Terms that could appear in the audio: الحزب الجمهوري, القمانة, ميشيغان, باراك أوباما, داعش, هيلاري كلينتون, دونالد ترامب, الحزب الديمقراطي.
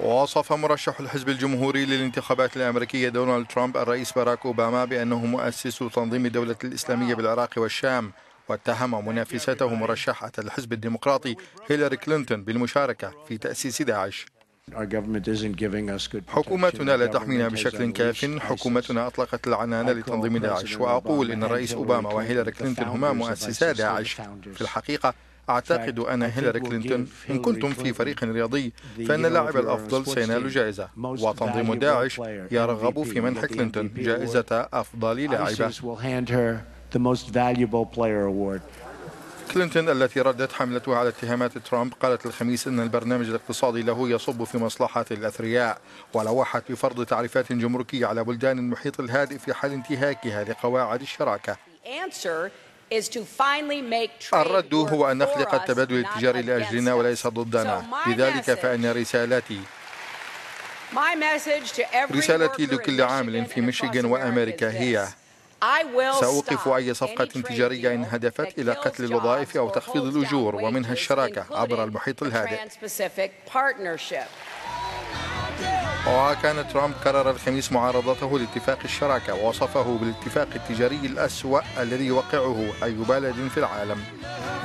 ووصف مرشح الحزب الجمهوري للانتخابات الأمريكية دونالد ترامب الرئيس باراك أوباما بأنه مؤسس تنظيم الدولة الإسلامية بالعراق والشام، واتهم منافسته مرشحة الحزب الديمقراطي هيلاري كلينتون بالمشاركة في تأسيس داعش. حكومتنا لا تحمينا بشكل كاف، حكومتنا أطلقت العنان لتنظيم داعش، وأقول إن الرئيس أوباما وهيلاري كلينتون هما مؤسسا داعش. في الحقيقة أعتقد أن هيلاري كلينتون إن كنتم في فريق رياضي فإن اللاعب الأفضل سينال جائزة، وتنظيم داعش يرغب في منح كلينتون جائزة أفضل لاعبة. كلينتون التي ردت حملتها على اتهامات ترامب قالت الخميس أن البرنامج الاقتصادي له يصب في مصلحة الأثرياء، ولوحت بفرض تعريفات جمركية على بلدان المحيط الهادئ في حال انتهاكها لقواعد الشراكة. الرد هو أن نخلق التبادل التجاري لأجلنا وليس ضدنا، لذلك فإن رسالتي لكل عامل في ميشيغان وأمريكا هي: سأوقف أي صفقة تجارية إن هدفت إلى قتل الوظائف أو تخفيض الأجور، ومنها الشراكة عبر المحيط الهادئ. وكان ترامب قرر الخميس معارضته لاتفاق الشراكة، ووصفه بالاتفاق التجاري الأسوأ الذي يوقعه أي بلد في العالم.